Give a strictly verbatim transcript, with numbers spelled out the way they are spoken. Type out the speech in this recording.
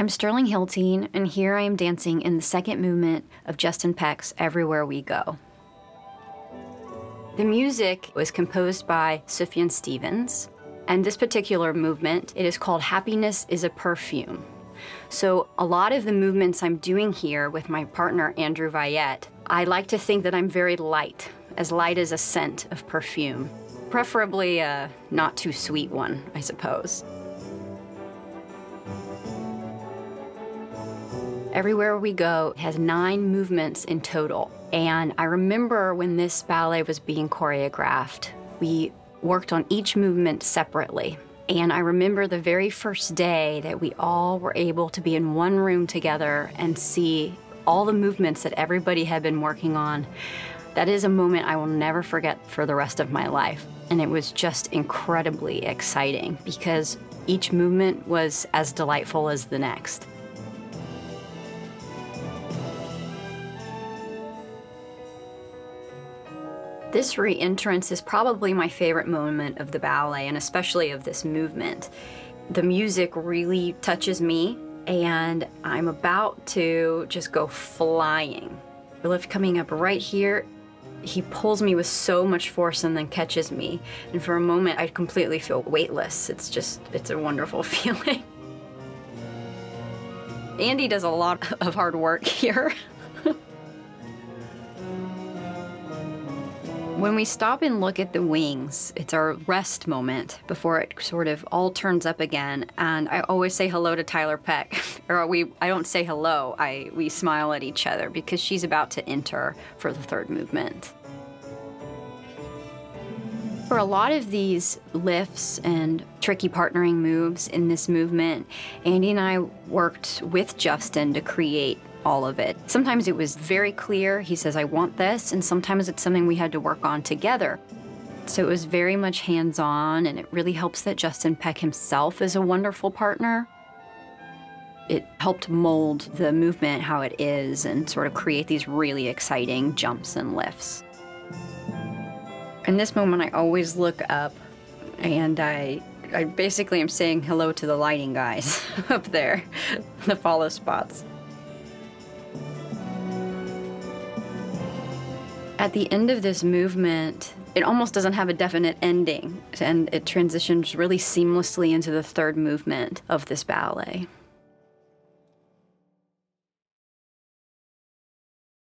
I'm Sterling Hyltin, and here I am dancing in the second movement of Justin Peck's Everywhere We Go. The music was composed by Sufjan Stevens, and this particular movement, it is called Happiness is a Perfume. So a lot of the movements I'm doing here with my partner, Andrew Viette, I like to think that I'm very light, as light as a scent of perfume, preferably a not too sweet one, I suppose. Everywhere We Go has nine movements in total. And I remember when this ballet was being choreographed, we worked on each movement separately. And I remember the very first day that we all were able to be in one room together and see all the movements that everybody had been working on. That is a moment I will never forget for the rest of my life. And it was just incredibly exciting because each movement was as delightful as the next. This re-entrance is probably my favorite moment of the ballet, and especially of this movement. The music really touches me, and I'm about to just go flying. The lift coming up right here, he pulls me with so much force and then catches me. And for a moment, I completely feel weightless. It's just, it's a wonderful feeling. Andy does a lot of hard work here. When we stop and look at the wings, it's our rest moment before it sort of all turns up again. And I always say hello to Tiler Peck, or we, I don't say hello, I, we smile at each other because she's about to enter for the third movement. For a lot of these lifts and tricky partnering moves in this movement, Andy and I worked with Justin to create all of it. Sometimes it was very clear, he says, I want this, and sometimes it's something we had to work on together. So it was very much hands-on, and it really helps that Justin Peck himself is a wonderful partner. It helped mold the movement how it is and sort of create these really exciting jumps and lifts. In this moment, I always look up, and I, I basically am saying hello to the lighting guys up there, the follow spots. At the end of this movement, it almost doesn't have a definite ending, and it transitions really seamlessly into the third movement of this ballet.